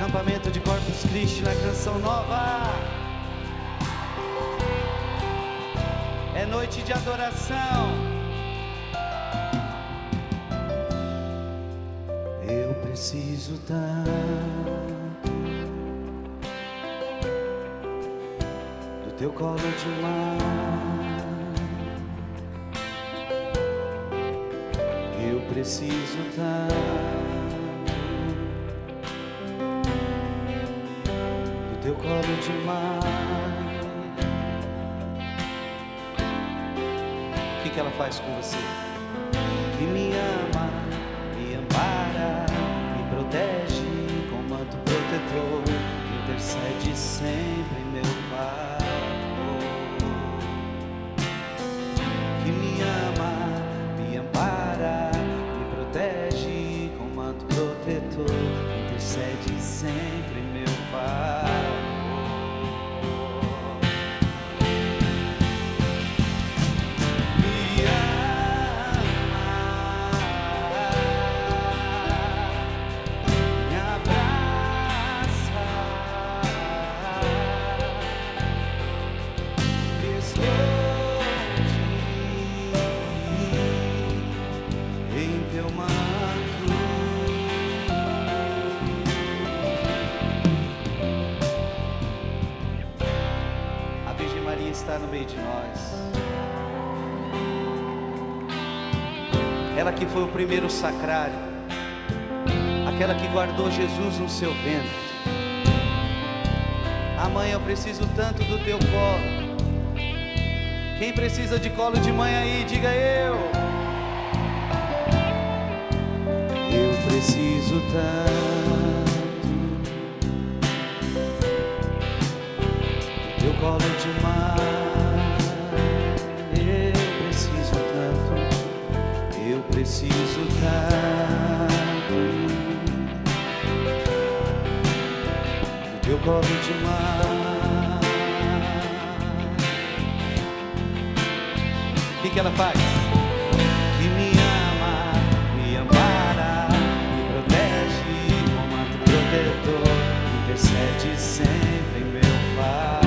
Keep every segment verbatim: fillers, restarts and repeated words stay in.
Acampamento de Corpus Christi na Canção Nova. É noite de adoração. Eu preciso tanto do teu colo de mão. Eu preciso tanto teu colo de mar. O que que ela faz com você? Que me ama, me ampara, me protege com manto protetor, intercede sempre meu favor. Que me ama, me ampara, me protege com manto protetor, intercede sempre meu favor. Está no meio de nós. Ela que foi o primeiro sacrário, aquela que guardou Jesus no seu ventre. Ah, mãe, eu preciso tanto do teu colo. Quem precisa de colo de mãe aí, diga eu. Eu preciso tanto teu colo de mar, eu preciso tanto, eu preciso tanto, teu colo de mar. O que que ela faz? Que me ama, me ampara, me protege com manto protetor, intercede sempre em meu favor.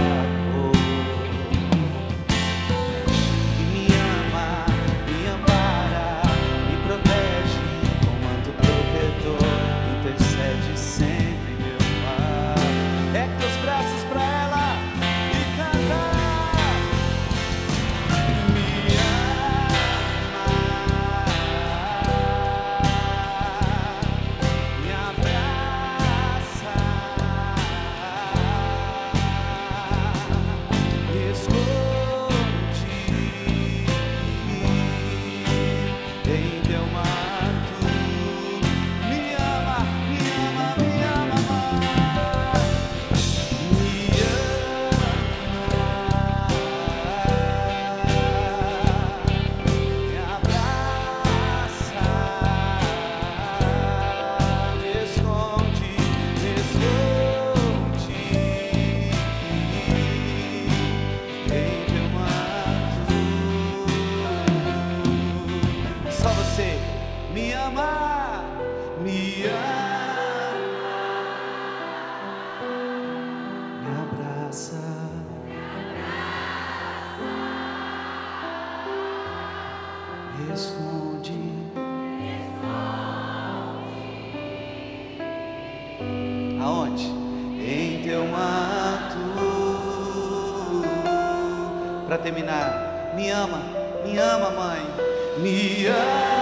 Terminar, me ama, me ama, mãe, me ama,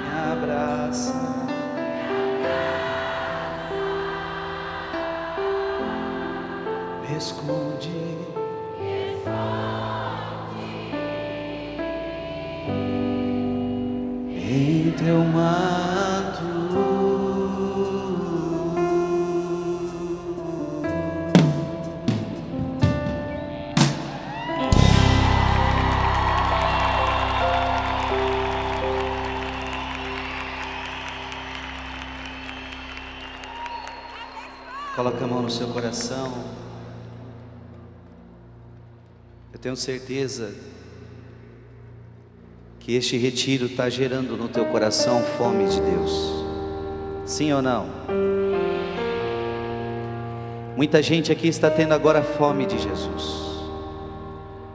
me abraça, me esconde, me esconde em teu manto. Coloca a mão no seu coração. Eu tenho certeza que este retiro está gerando no teu coração fome de Deus. Sim ou não? Muita gente aqui está tendo agora fome de Jesus,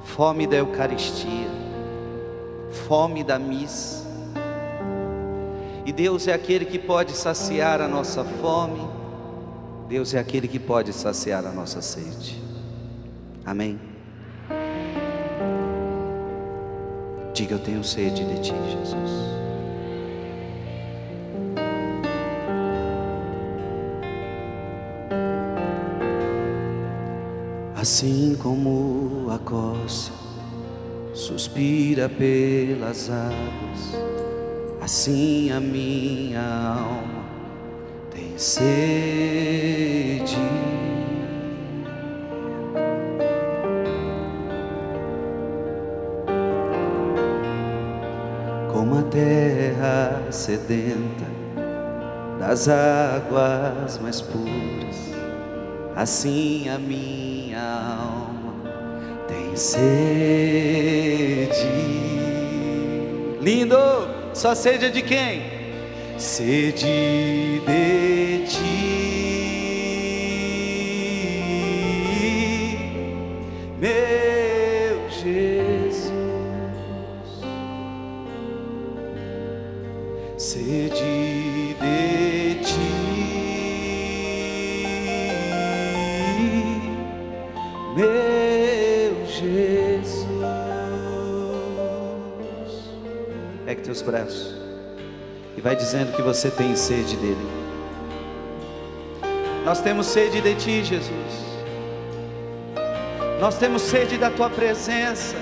fome da Eucaristia, fome da missa. E Deus é aquele que pode saciar a nossa fome. Deus é aquele que pode saciar a nossa sede. Amém? Diga: eu tenho sede de Ti, Jesus. Assim como a corça suspira pelas águas, assim a minha alma tem sede. Como a terra sedenta das águas mais puras, assim a minha alma tem sede. Lindo! Só sede de quem? Sede de Ti, meu Jesus. Sede de Ti, meu Jesus. Pegue teus braços e vai dizendo que você tem sede dele. Nós temos sede de Ti, Jesus. Nós temos sede da Tua presença.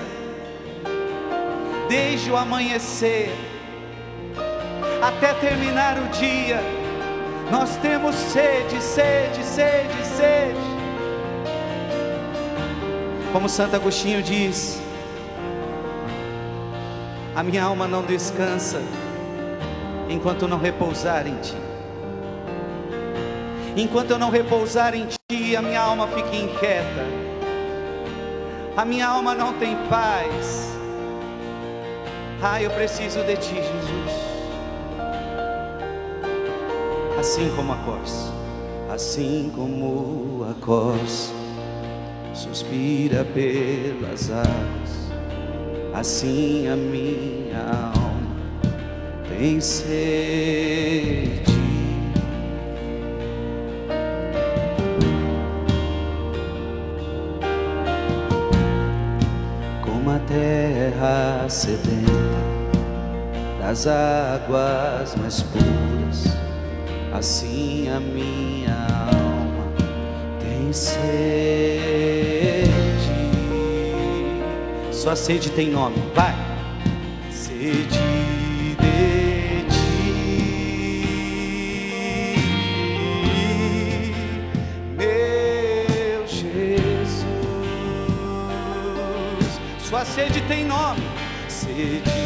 Desde o amanhecer até terminar o dia, nós temos sede, sede, sede, sede. Como Santo Agostinho diz: a minha alma não descansa enquanto não repousar em Ti. Enquanto eu não repousar em Ti, a minha alma fica inquieta. A minha alma não tem paz. Ah, eu preciso de Ti, Jesus. Assim como a corça, assim como a corça suspira pelas águas, assim a minha alma tem sede. Como a terra sedenta das águas mais puras, assim a minha alma tem sede. Sua sede tem nome, vai. Sede de Ti, meu Jesus. Sua sede tem nome. Sede.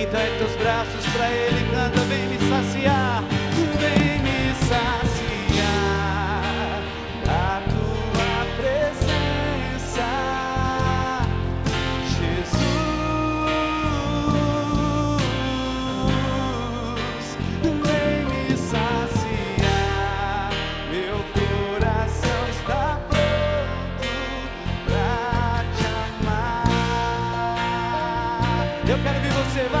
Então é teus braços pra Ele, canta: vem me saciar, vem me saciar a Tua presença, Jesus. Vem me saciar, meu coração está pronto pra Te amar. Eu quero ver você, vai.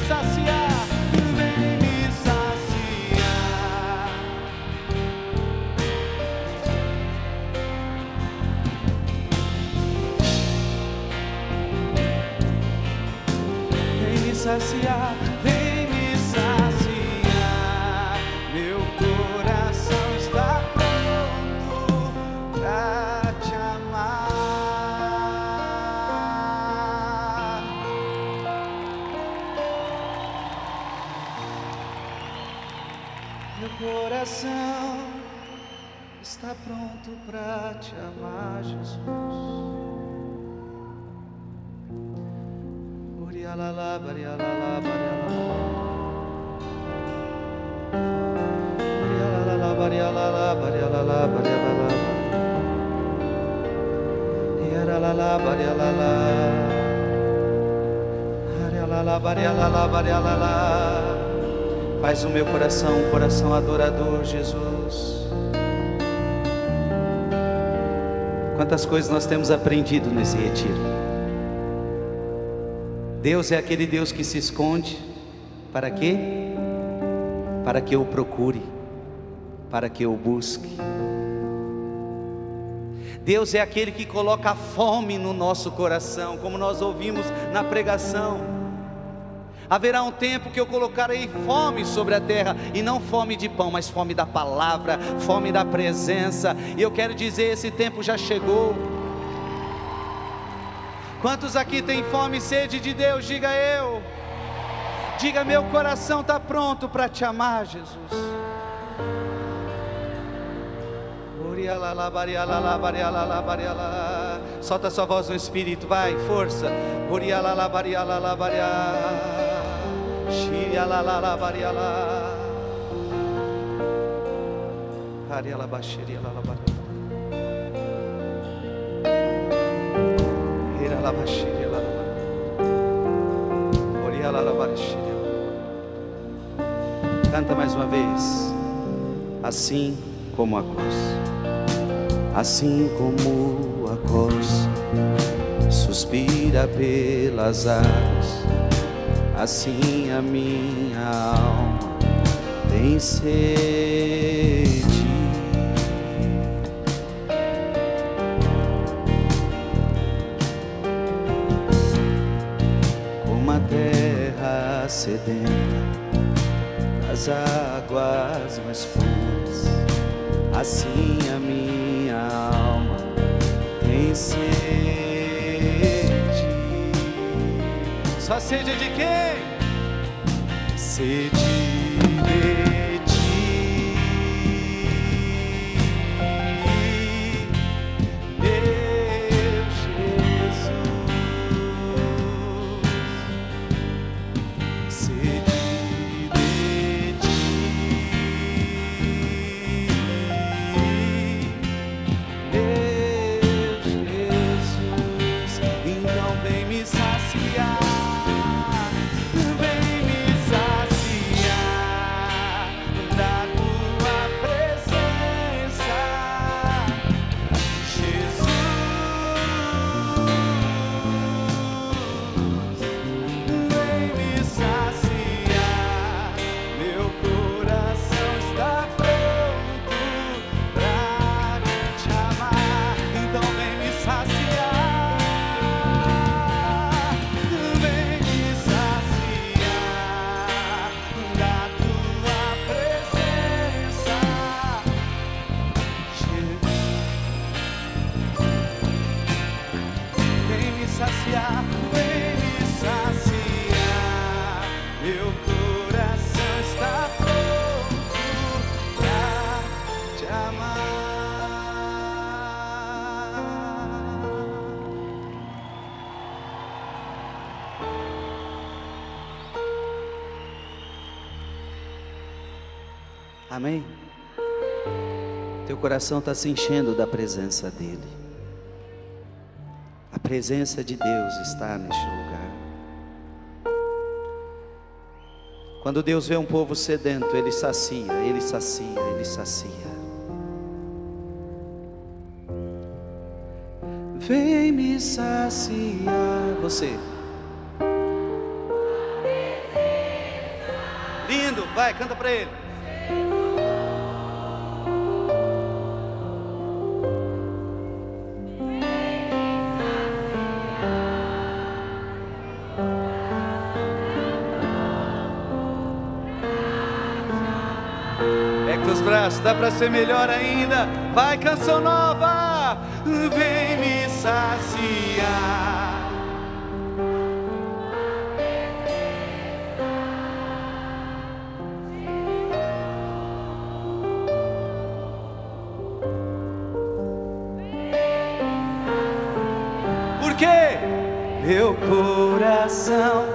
Saciar, vem me saciar, meu coração está pronto pra Te amar. Meu coração está pronto pra Te amar, Jesus. la la. Faz o meu coração um coração adorador, Jesus. Quantas coisas nós temos aprendido nesse retiro. Deus é aquele Deus que se esconde. Para quê? Para que eu o procure, para que eu o busque. Deus é aquele que coloca fome no nosso coração, como nós ouvimos na pregação. Haverá um tempo que eu colocarei fome sobre a terra, e não fome de pão, mas fome da palavra, fome da presença. E eu quero dizer, esse tempo já chegou. Quantos aqui têm fome e sede de Deus? Diga eu. Diga, meu coração está pronto para te amar, Jesus. Solta sua voz no Espírito, vai, força. Canta mais uma vez. Assim como a cruz, assim como a cruz suspira pelas águas, assim a minha alma tem sede. Como a terra sedenta das águas mais puras, assim a minha alma tem sede. Só sede de quem? Sede de ti, meu Jesus. Sede de ti, meu Jesus. Então vem me saciar. Amém? Teu coração está se enchendo da presença dEle. A presença de Deus está neste lugar. Quando Deus vê um povo sedento, Ele sacia, Ele sacia, Ele sacia. Vem me saciar. Você. Lindo, vai, canta para Ele. Dá para ser melhor ainda. Vai, canção nova. Vem me saciar. Por quê? Meu coração.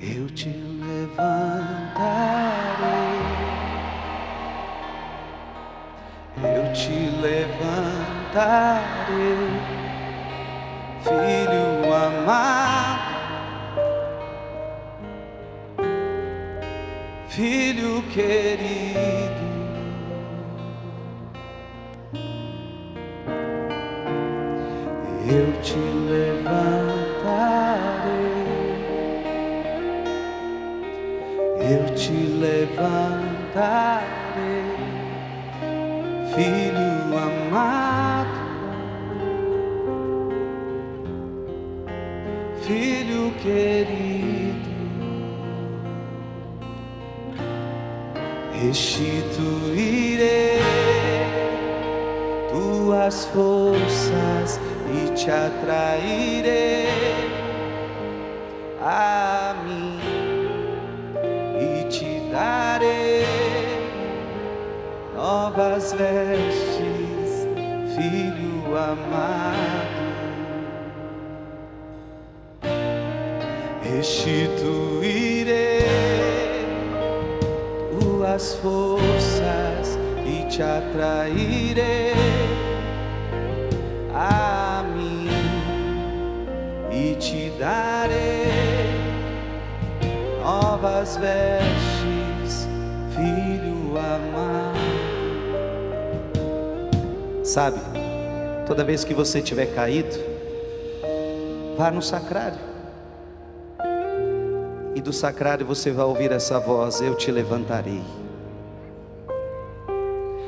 eu te levantarei, eu te levantarei, filho amado, filho querido. Eu te levantarei, eu te levantarei, filho amado, filho querido. Restituirei tuas forças e te atrairei a mim, e te darei novas vestes, filho amado. Restituirei tuas forças e te atrairei a e te darei novas vestes, filho amado. Sabe, toda vez que você tiver caído, vá no sacrário, e do sacrário você vai ouvir essa voz: eu te levantarei.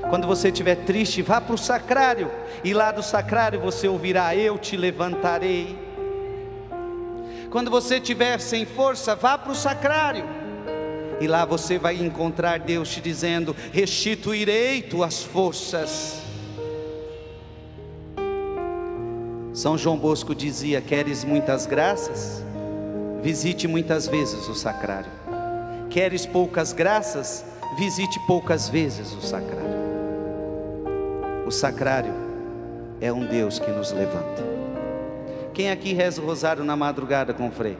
Quando você estiver triste, vá para o sacrário, e lá do sacrário você ouvirá: eu te levantarei. Quando você estiver sem força, vá para o sacrário, e lá você vai encontrar Deus te dizendo: restituirei tuas forças. São João Bosco dizia: queres muitas graças? Visite muitas vezes o sacrário. Queres poucas graças? Visite poucas vezes o sacrário. O sacrário é um Deus que nos levanta. Quem aqui reza o rosário na madrugada com o Frei?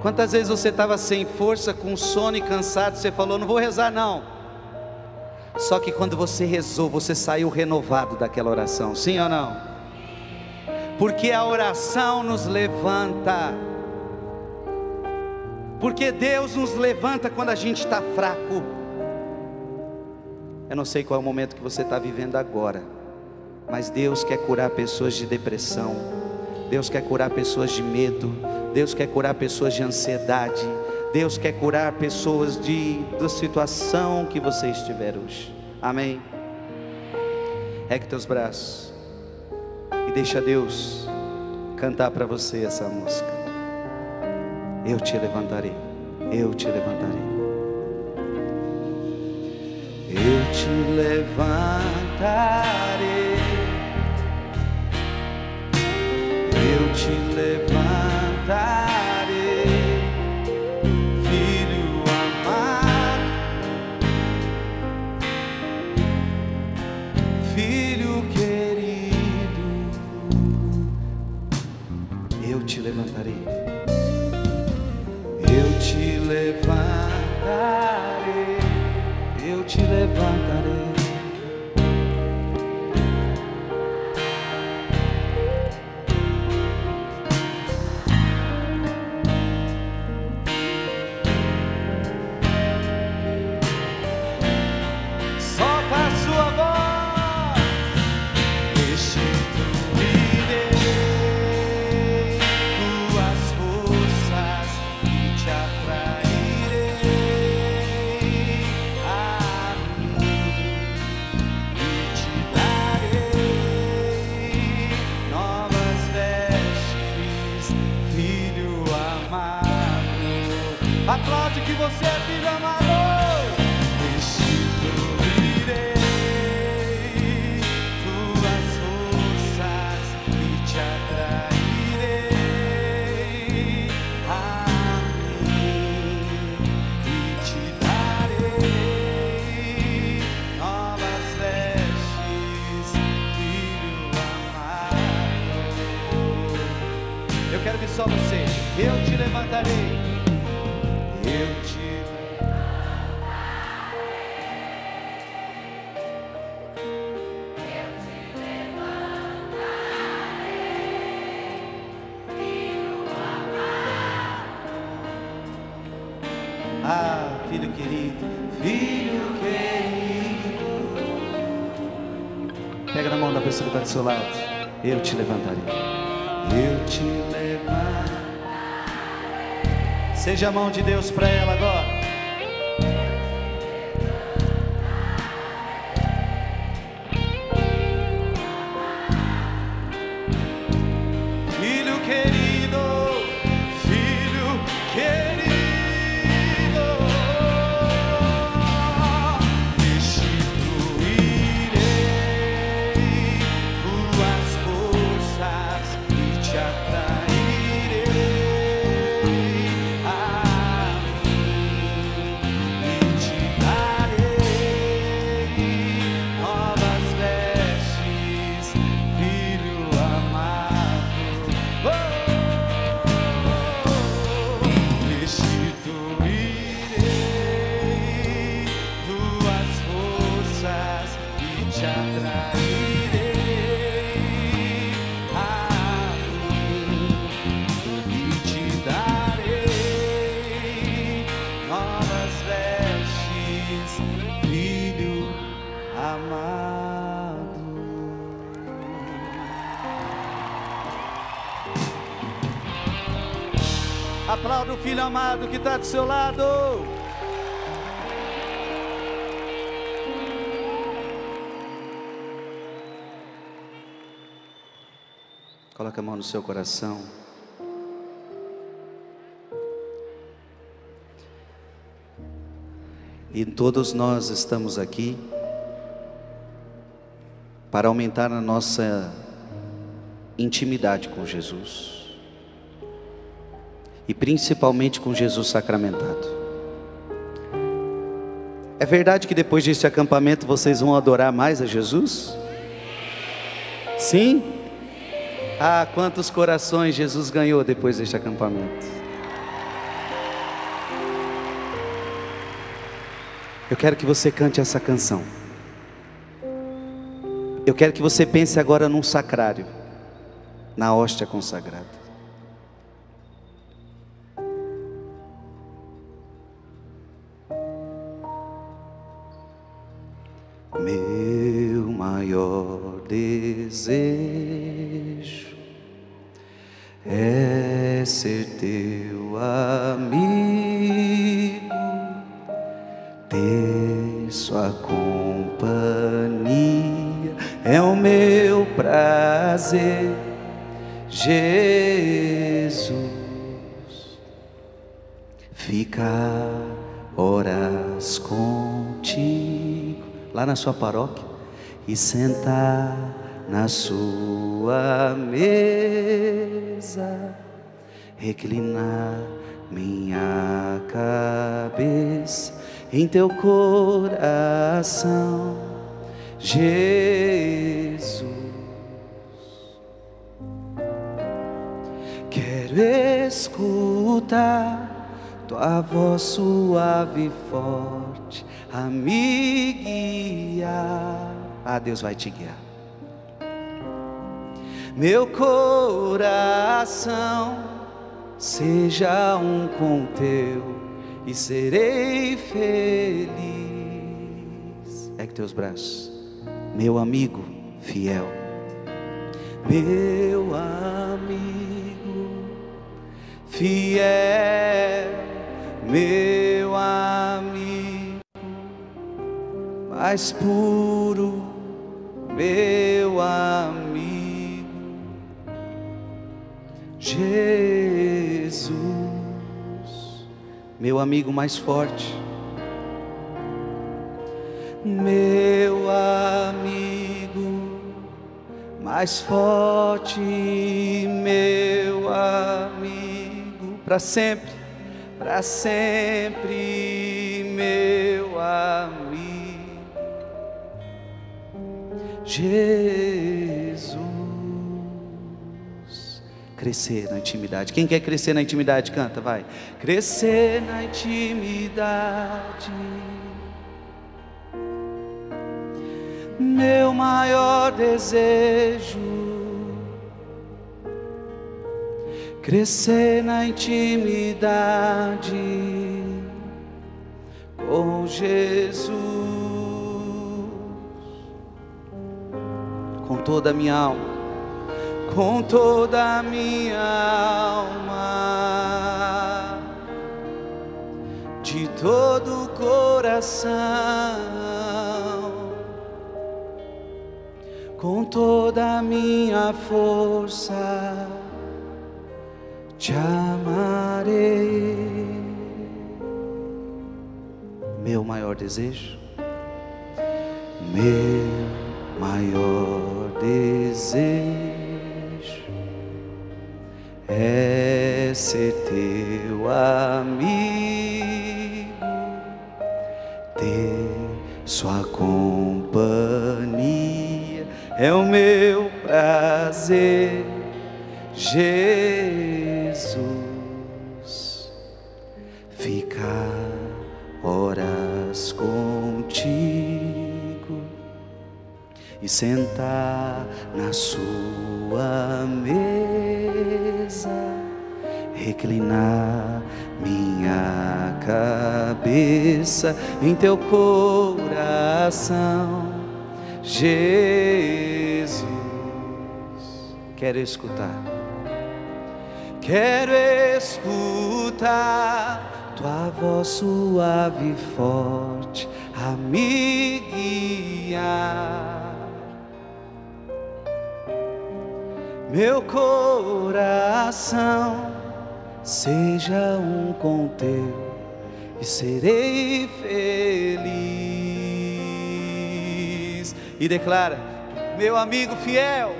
Quantas vezes você estava sem força, com sono e cansado, você falou: não vou rezar não. Só que quando você rezou, você saiu renovado daquela oração, sim ou não? Porque a oração nos levanta. Porque Deus nos levanta quando a gente está fraco. Eu não sei qual é o momento que você está vivendo agora, mas Deus quer curar pessoas de depressão, Deus quer curar pessoas de medo, Deus quer curar pessoas de ansiedade, Deus quer curar pessoas de, da situação que você estiver hoje. Amém? Regue teus braços e deixa Deus cantar para você essa música. Eu te levantarei, eu te levantarei. Eu te levantarei, eu te levantarei, filho amado, filho querido. Eu te levantarei, eu te levantarei, eu te levantarei. só você. Eu te levantarei. Eu te levantarei. Eu te levantarei. Filho amado. Ah, filho querido. Filho querido. Pega na mão da pessoa que está do seu lado. Eu te levantarei. Eu te levantarei. Seja a mão de Deus para ela agora. Filho querido, filho querido, destruirei tuas forças. Te atrairei a mim e te darei novas vestes, filho amado. Oh, oh, oh. Restituirei tuas forças e te atrairei. Aplauda o filho amado que está do seu lado. Coloca a mão no seu coração. E todos nós estamos aqui para aumentar a nossa intimidade com Jesus. E principalmente com Jesus sacramentado. É verdade que depois desse acampamento vocês vão adorar mais a Jesus? Sim? Ah, quantos corações Jesus ganhou depois deste acampamento. Eu quero que você cante essa canção. Eu quero que você pense agora num sacrário, na hóstia consagrada. Meu maior desejo é ser teu amigo, ter sua companhia é o meu prazer, Jesus. Ficar horas contigo lá na sua paróquia e sentar na sua mesa, reclinar minha cabeça em teu coração, Jesus. Quero escutar tua voz suave e forte a me guiar. Ah, Deus vai te guiar. Meu coração seja um com teu e serei feliz. É que teus braços, meu amigo fiel, meu amigo fiel, meu amigo mais puro, meu amigo, Jesus. Meu amigo mais forte, meu amigo mais forte, meu amigo para sempre, para sempre, meu amigo Jesus. Crescer na intimidade. Quem quer crescer na intimidade, canta, vai. Crescer na intimidade, meu maior desejo. Crescer na intimidade com Jesus. Com toda a minha alma. Com toda a minha alma, de todo o coração, com toda a minha força, te amarei. Meu maior desejo, meu maior desejo é ser teu amigo, ter sua companhia é o meu prazer, Jesus. Ficar horas contigo e sentar na sua mesa, reclinar minha cabeça em teu coração, Jesus. Quero escutar, quero escutar tua voz suave e forte a me guiar. Meu coração seja um com teu e serei feliz. E declara, meu amigo fiel,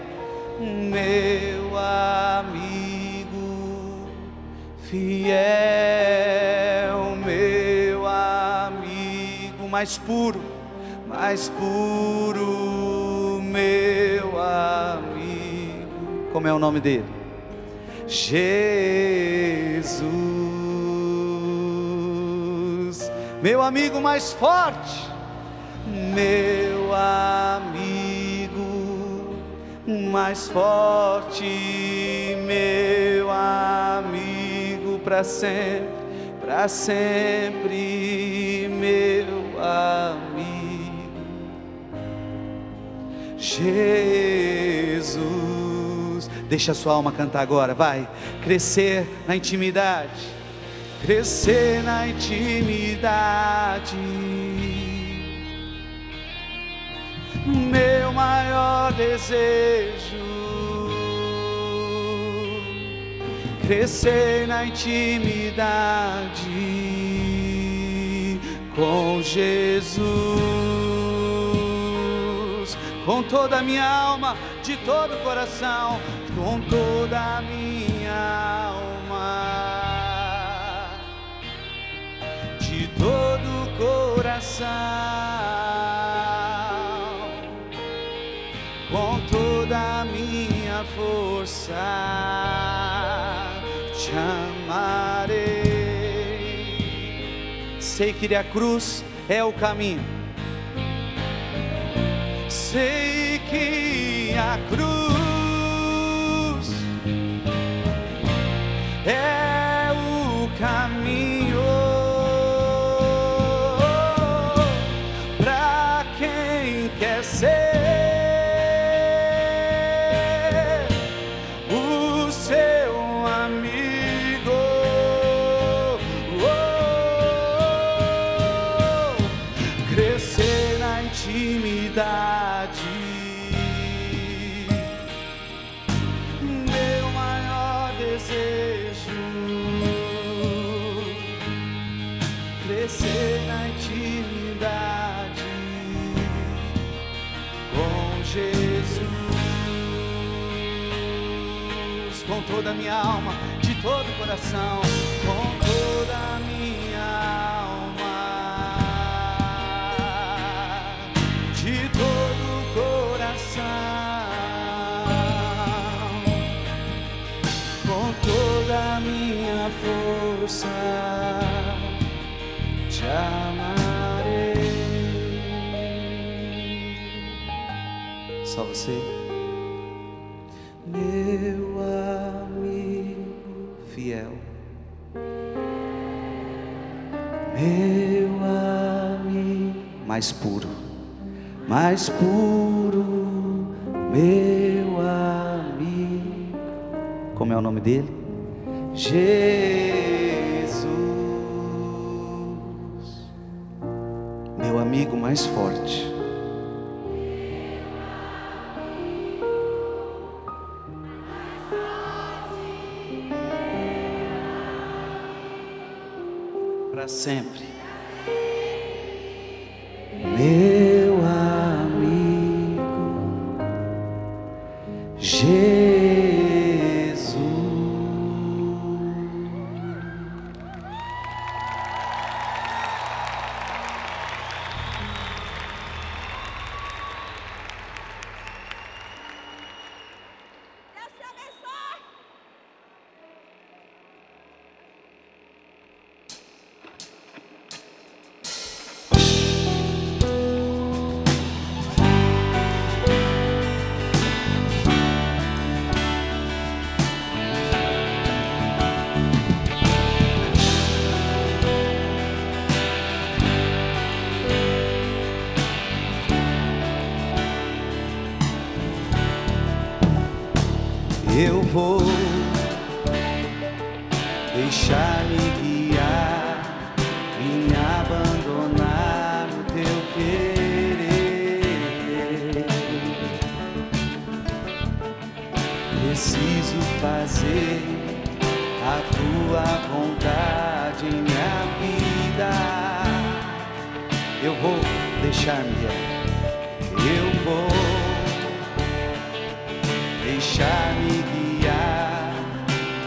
meu amigo fiel, meu amigo mais puro, mais puro, meu amigo. Como é o nome dele? Jesus. Meu amigo mais forte, meu amigo mais forte, meu amigo para sempre, para sempre, meu amigo Jesus. Deixa a sua alma cantar agora, vai. Crescer na intimidade, crescer na intimidade, meu maior desejo. Crescer na intimidade com Jesus, com toda a minha alma, de todo o coração, com toda a minha alma, de todo o coração, com toda a minha força, te amarei. Sei que a cruz é o caminho, sei que a cruz é o caminho para quem quer ser o seu amigo. Oh, oh, crescer na intimidade. Crescer na intimidade com Jesus, com toda a minha alma, de todo o coração, com toda a minha alma, de todo o coração, pensar, te amarei. Só você, meu amigo fiel, meu amigo mais puro, mais puro, meu amigo. Como é o nome dele? Jesus, meu amigo mais forte, para sempre, meu amigo Jesus. Eu vou deixar-me guiar, me abandonar no teu querer. Preciso fazer a tua vontade em minha vida. Eu vou deixar-me guiar, eu vou deixar-me guiar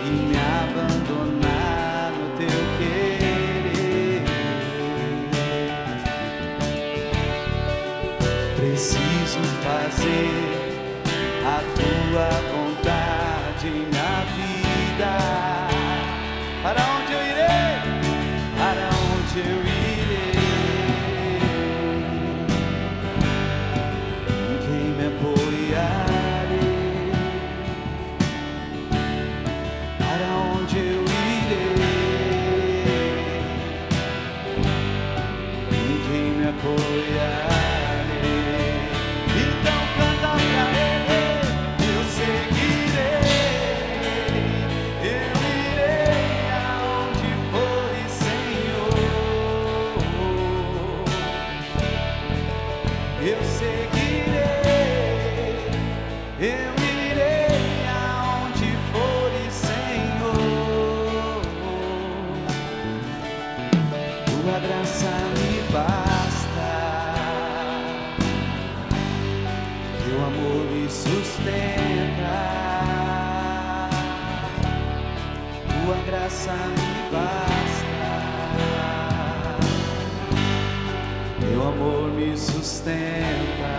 e me abandonar no teu querer. Preciso fazer a tua vontade em minha vida. Para onde eu irei? Para onde eu irei? Ninguém me apoiará. Graça me basta, teu amor me sustenta.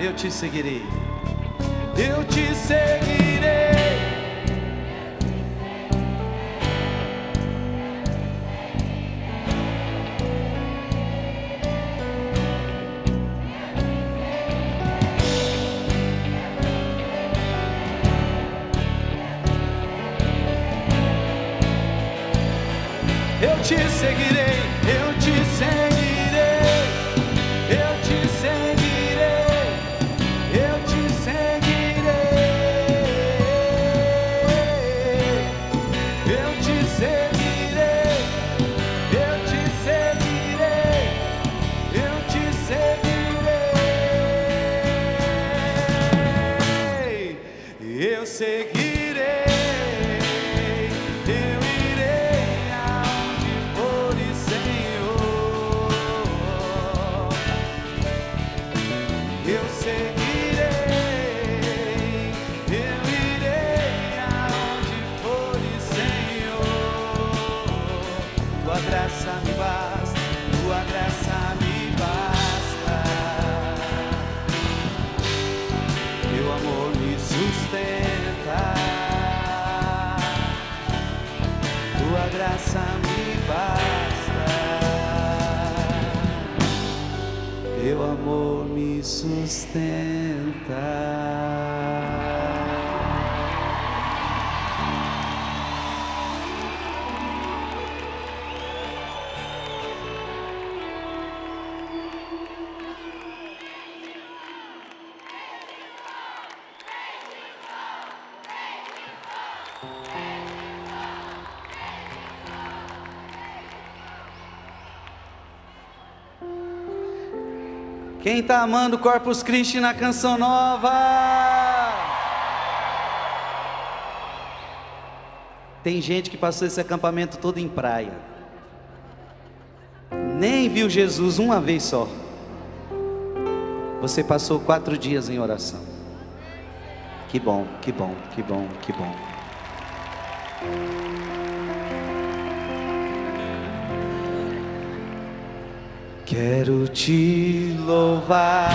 Eu te seguirei, eu te seguirei, eu te seguirei, eu te seguirei, eu te seguirei, eu te seguirei, eu te seguirei, eu te seguirei, eu te seguirei, eu seguirei. Tua amor me sustenta. Quem está amando Corpus Christi na Canção Nova? Tem gente que passou esse acampamento todo em praia, nem viu Jesus uma vez só. Você passou quatro dias em oração. Que bom, que bom, que bom, que bom. Quero te louvar,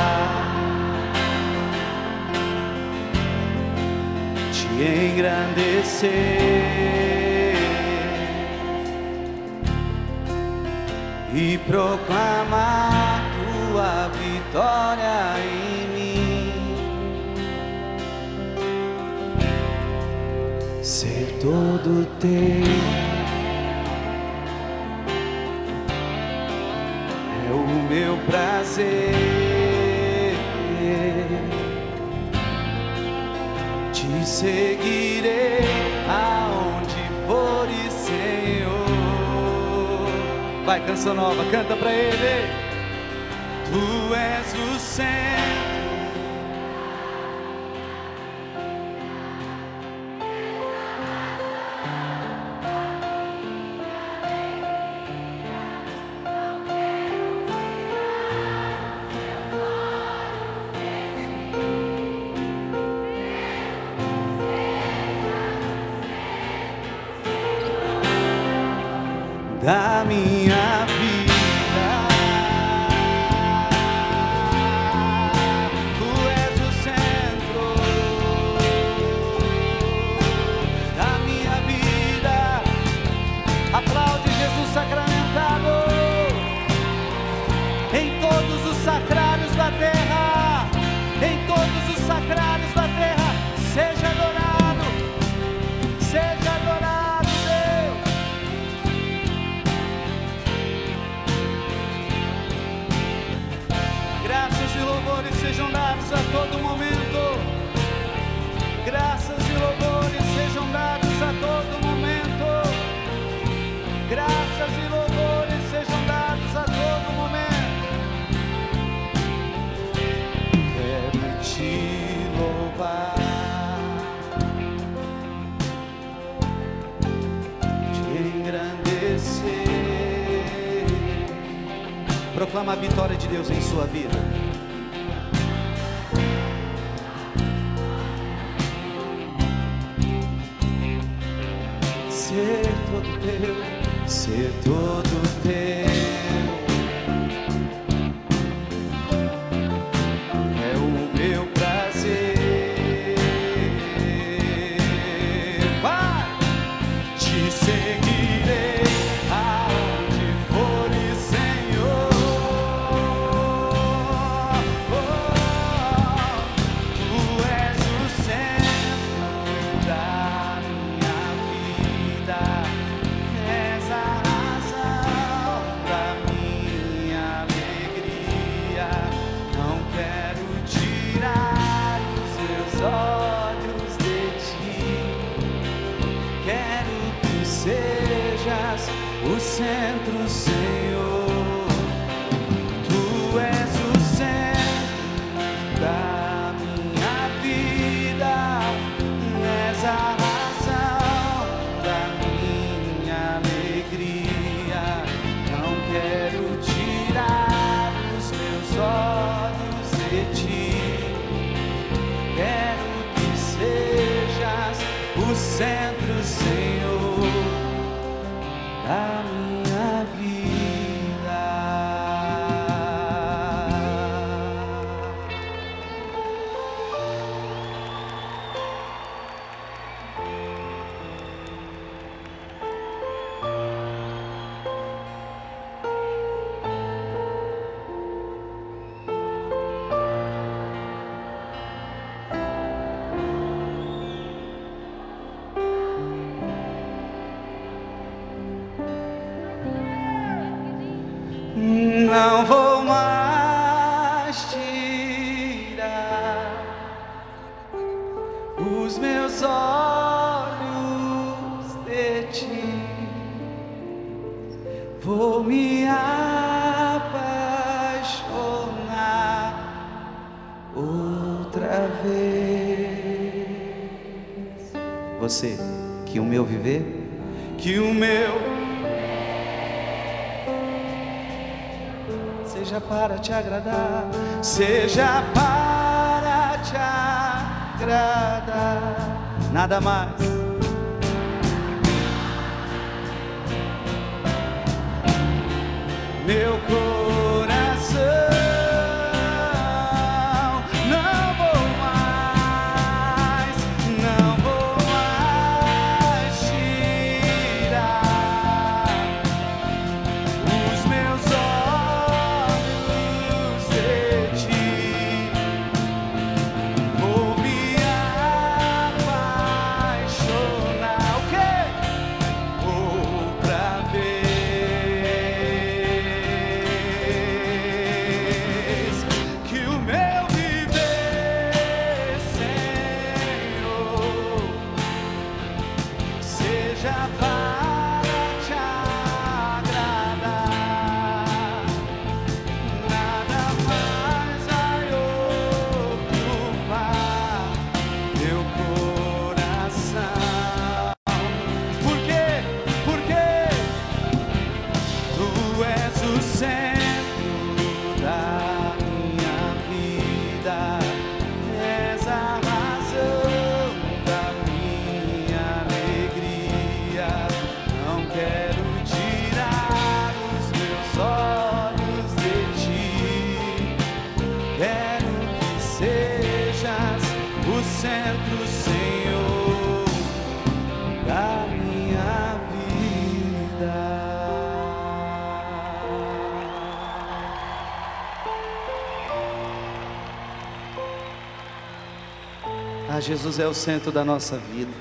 te engrandecer e proclamar tua vitória em mim, ser todo teu. Meu prazer, te seguirei aonde fores, Senhor. Vai, Canção Nova, canta pra ele. Tu és o da minha vida, tu és o centro da minha vida. Aplaude Jesus sacramentado em todos os sacrários da terra, em todos os sacrários da terra. Seja adorado, seja adorado. Louvores sejam dados a todo momento. Graças e louvores sejam dados a todo momento. Graças e louvores sejam dados a todo momento. Quero te louvar, te engrandecer. Proclama a vitória de Deus em sua vida. Ser todo teu, ser todo teu, é o meu prazer. Vai, te seguirei aonde fores, Senhor. Oh, tu és o centro da minha vida. És a razão da minha alegria. Não quero tirar os meus olhos de ti. Quero que sejas o centro, Senhor. Tu és o centro da minha vida. És a centro, Senhor, da minha vida. os meus olhos de ti, vou me apaixonar outra vez. Você, que o meu viver, que o meu seja para te agradar, seja para te agradar, nada mais. Meu coração não vou mais, não vou mais tirar os meus olhos para te agradar, nada mais vai ocupar meu coração. Por quê? Porque tu és o centro da minha vida, és a centro, Senhor, da minha vida. Ah, Jesus é o centro da nossa vida.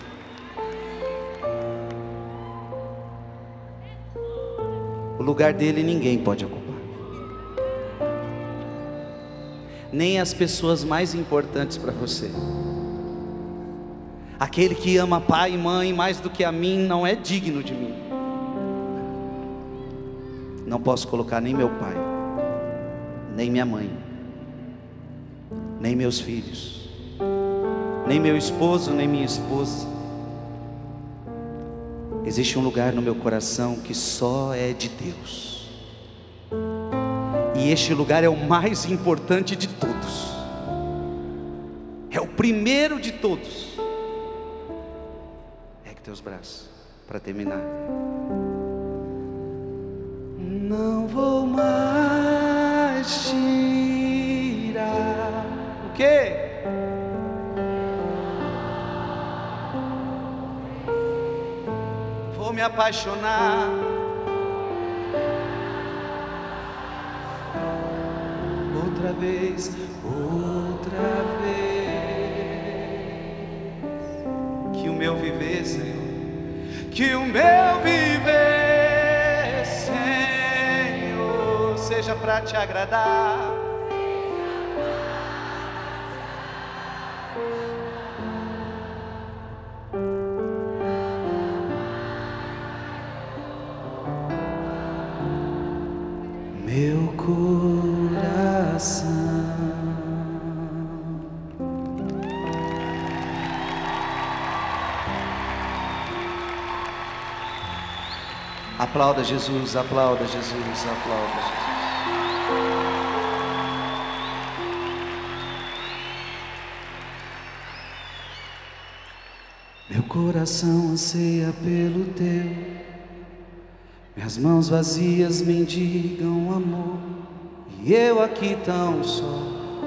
O lugar dele ninguém pode ocupar, nem as pessoas mais importantes para você. Aquele que ama pai e mãe mais do que a mim não é digno de mim. Não posso colocar nem meu pai, nem minha mãe, nem meus filhos, nem meu esposo, nem minha esposa. Existe um lugar no meu coração que só é de Deus, e este lugar é o mais importante de todos, é o primeiro de todos. Teus braços, para terminar. Não vou mais tirar o quê? Vou me apaixonar outra vez, outra vez. Que o meu viver, Senhor, que o meu viver, Senhor, seja para te agradar, meu coração. Aplauda Jesus, aplauda Jesus, aplauda Jesus. Meu coração anseia pelo teu, minhas mãos vazias mendigam amor, e eu aqui tão só,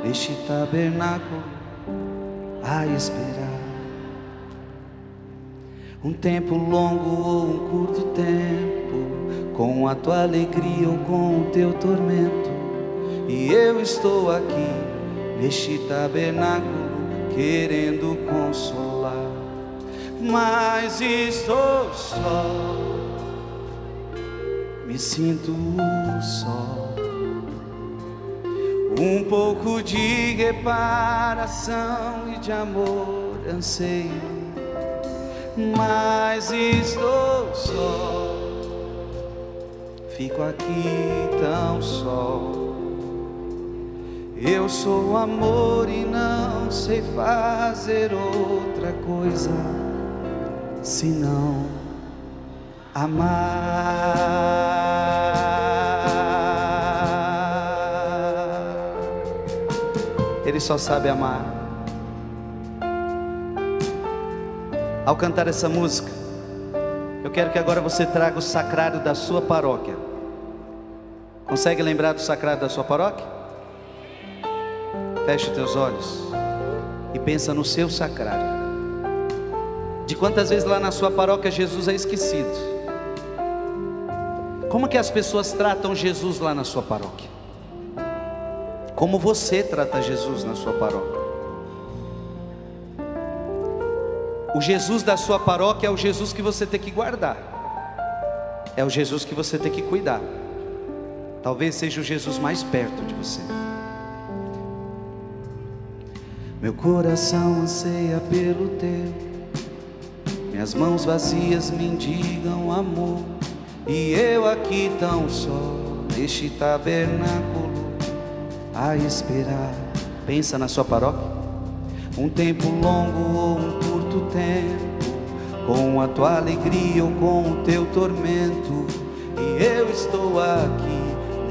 neste tabernáculo a esperar. Um tempo longo ou um curto tempo, com a tua alegria ou com o teu tormento, e eu estou aqui, neste tabernáculo, querendo consolar. Mas estou só, me sinto só, Um pouco de reparação e de amor anseio, mas estou só, fico aqui tão só. Eu sou amor e não sei fazer outra coisa senão amar. Ele só sabe amar. Ao cantar essa música, eu quero que agora você traga o sacrário da sua paróquia. Consegue lembrar do sacrário da sua paróquia? Feche os teus olhos e pensa no seu sacrário. De quantas vezes lá na sua paróquia Jesus é esquecido? Como que as pessoas tratam Jesus lá na sua paróquia? Como você trata Jesus na sua paróquia? O Jesus da sua paróquia é o Jesus que você tem que guardar, é o Jesus que você tem que cuidar. Talvez seja o Jesus mais perto de você. Meu coração anseia pelo teu, minhas mãos vazias me indigam amor, e eu aqui tão só, neste tabernáculo a esperar. Pensa na sua paróquia. Um tempo longo ou um curto tempo, com a tua alegria ou com o teu tormento, e eu estou aqui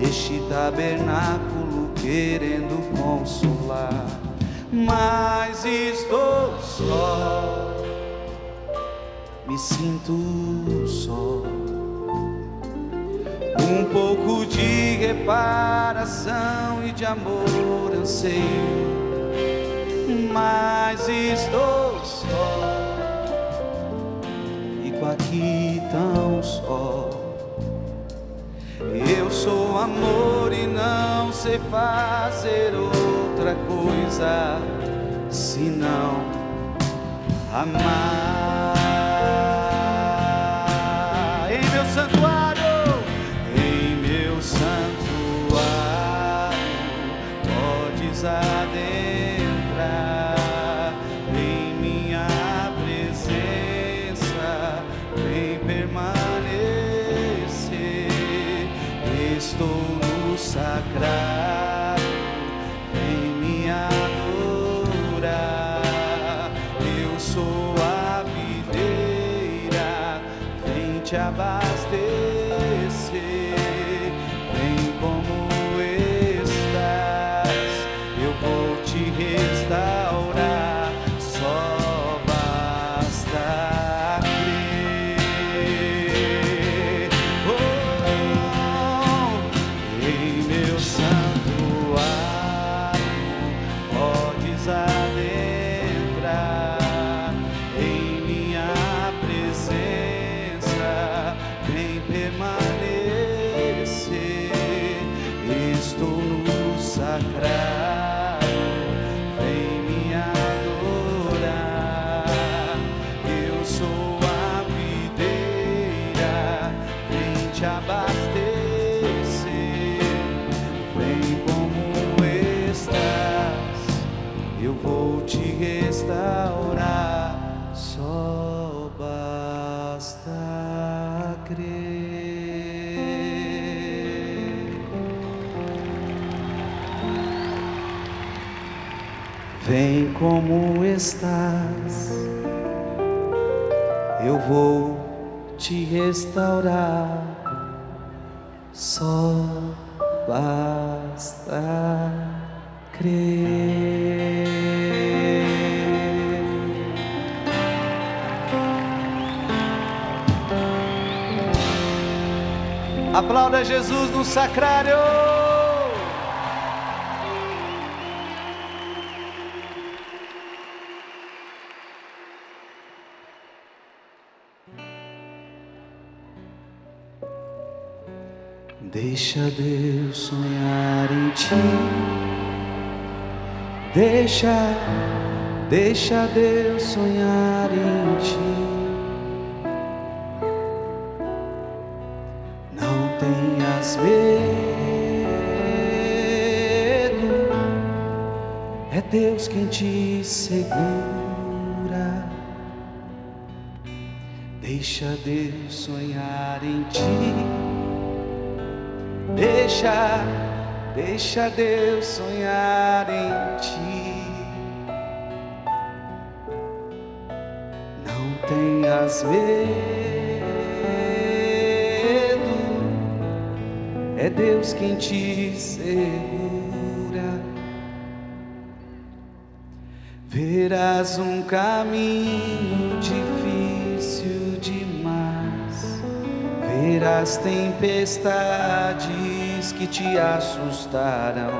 neste tabernáculo querendo consolar, mas estou só, me sinto só. Um pouco de reparação e de amor anseio, mas estou só, fico aqui tão só. Eu sou amor e não sei fazer outra coisa senão amar. Em meu santuário, em meu santuário, podes adentrar. Estou no sacrário, vem me adorar. Eu sou a videira, vem te abastecer. Vem como estás, eu vou te restaurar. Só basta crer. Oh! Adentrar em minha presença, vem permanecer. Estou no sacrário, vem me adorar. Eu sou a videira, vem te abastecer. Vem como estás, eu vou te restaurar, só basta crer. Vem como estás, eu vou te restaurar, só basta crer. Aplauda Jesus no sacrário. Deixa Deus sonhar em ti. Deixa, deixa Deus sonhar em ti. Não tenhas medo, é Deus quem te segura. Deixa Deus sonhar em ti. Deixa, deixa Deus sonhar em ti. Não tenhas medo, é Deus quem te segura. Verás um caminho difícil demais, verás tempestades que te assustarão,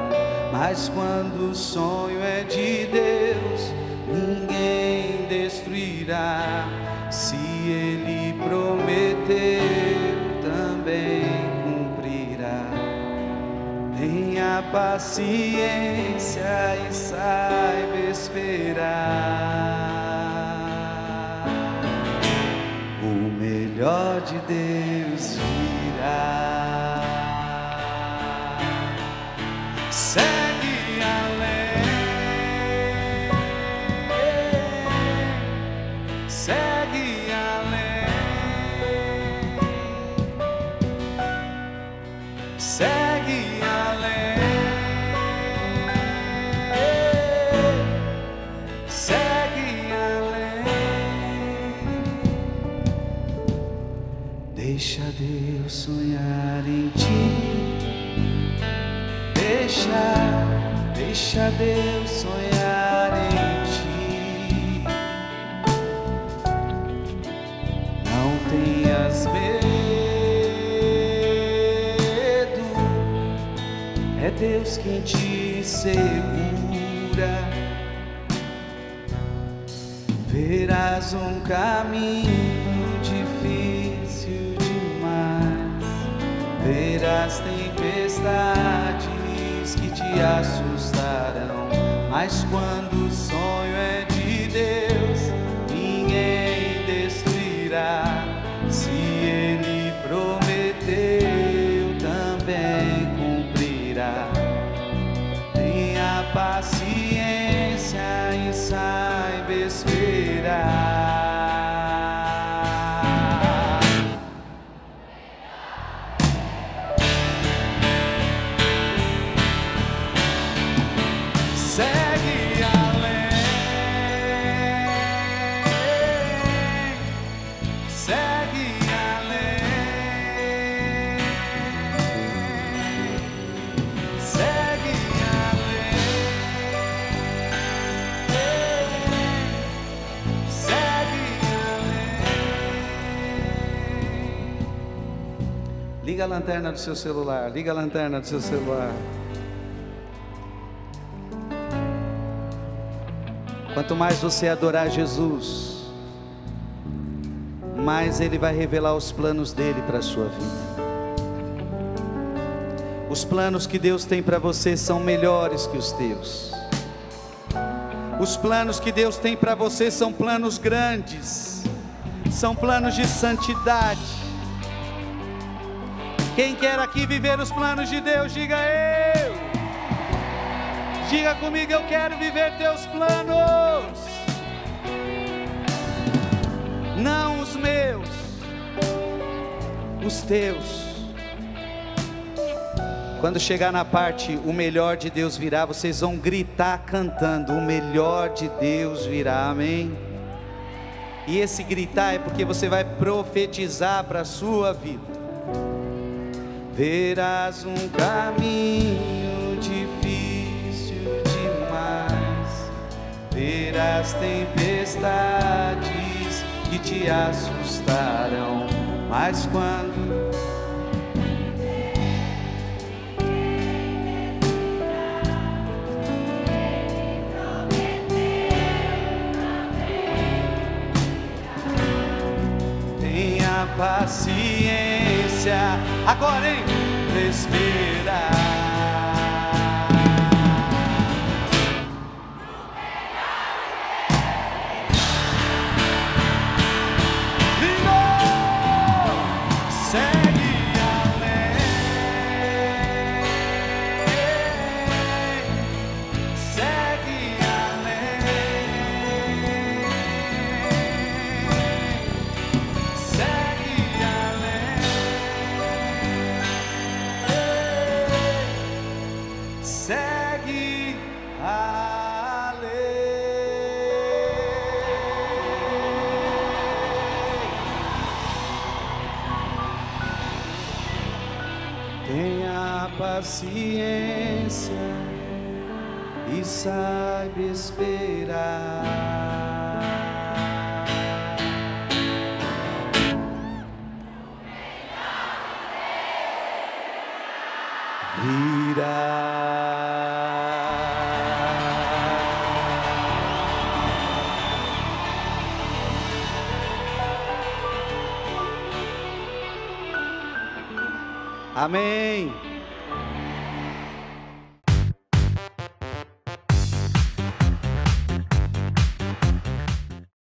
mas quando o sonho é de Deus, ninguém destruirá. Se Ele prometeu, também cumprirá. Tenha paciência e saiba esperar. O melhor de Deus virá. Segue além, segue além, segue além, segue além. Deixa Deus sonhar em ti. Deixa, deixa Deus sonhar em ti. Não tenhas medo, é Deus quem te segura. Verás um caminho difícil demais, verás tempestades que te assustarão, mas quando o sonho é de Deus, ninguém destruirá. Se Ele prometeu, também cumprirá. Tenha paciência e saiba esperar. Liga a lanterna do seu celular, liga a lanterna do seu celular. Quanto mais você adorar Jesus, mais Ele vai revelar os planos dEle para a sua vida. Os planos que Deus tem para você são melhores que os teus. Os planos que Deus tem para você são planos grandes, são planos de santidade. Quem quer aqui viver os planos de Deus, diga eu. Diga comigo, eu quero viver teus planos. Não os meus, os teus. Quando chegar na parte, o melhor de Deus virá, vocês vão gritar cantando, o melhor de Deus virá, amém? E esse gritar é porque você vai profetizar para a sua vida. Verás um caminho difícil demais, verás tempestades que te assustarão, mas quando tenha paciência. Agora, hein? Esperar. Lindo! Segue além. Segue paciência e saiba esperar. Virá. Amém.